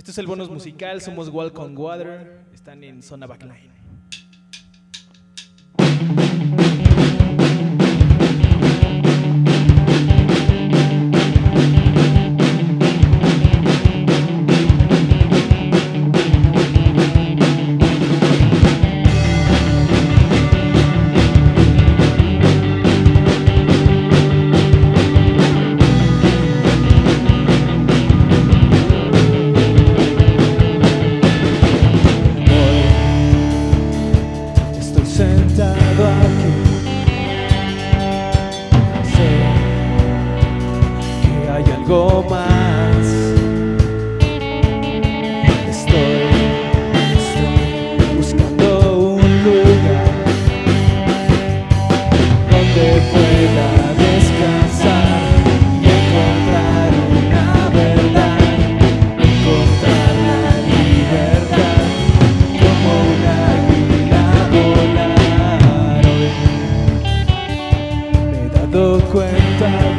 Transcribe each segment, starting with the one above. Esto es el bonus musical, somos Walk On Water, están en Zona Back Line. Sentado aquí, sé que hay algo más. Estoy buscando un lugar donde pueda descansar y encontrar una verdad, encontrar la libertad como una vida. Cuenta que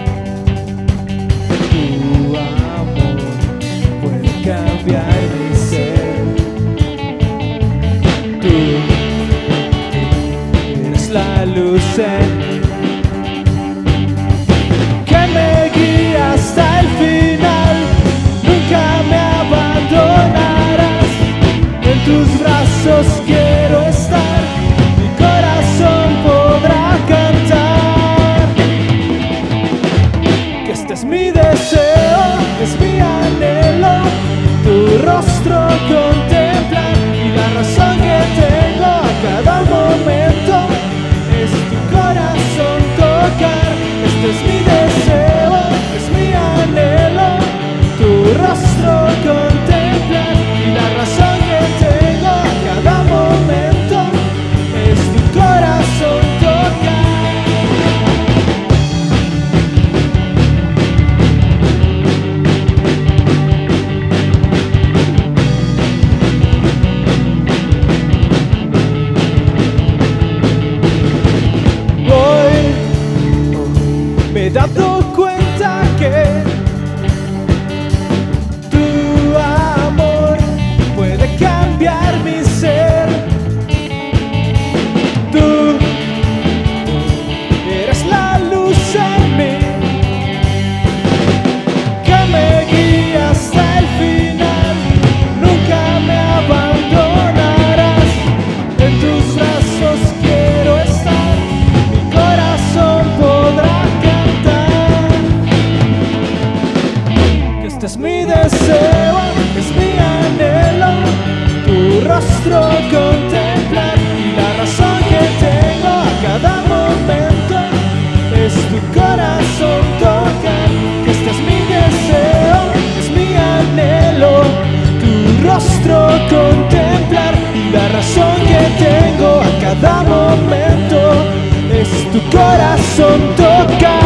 tu amor puede cambiar mi ser. Tú eres la luz en mí que me guía hasta el final. Nunca me abandonarás, en tus brazos quiero estar. Mi corazón podrá cantar. Es mi deseo, es mi anhelo, tu rostro contemplar, y la razón que tengo a cada momento es tu corazón tocar. Este es mi deseo, es mi anhelo, tu rostro contemplar, y la razón que tengo a cada momento es tu corazón tocar. He dado cuenta que tu amor puede cambiar mi ser. Tú eres la luz en mí que me guía hasta el final. Nunca me abandonarás, en tus brazos quiero estar. Mi corazón podrá. Este es mi deseo, es mi anhelo, tu rostro contemplar, y la razón que tengo a cada momento es tu corazón tocar. Este es mi deseo, es mi anhelo, tu rostro contemplar, y la razón que tengo a cada momento es tu corazón tocar.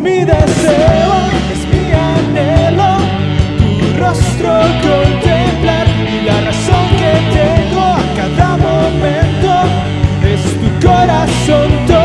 Mi deseo, es mi anhelo, tu rostro contemplar, y la razón que tengo a cada momento es tu corazón.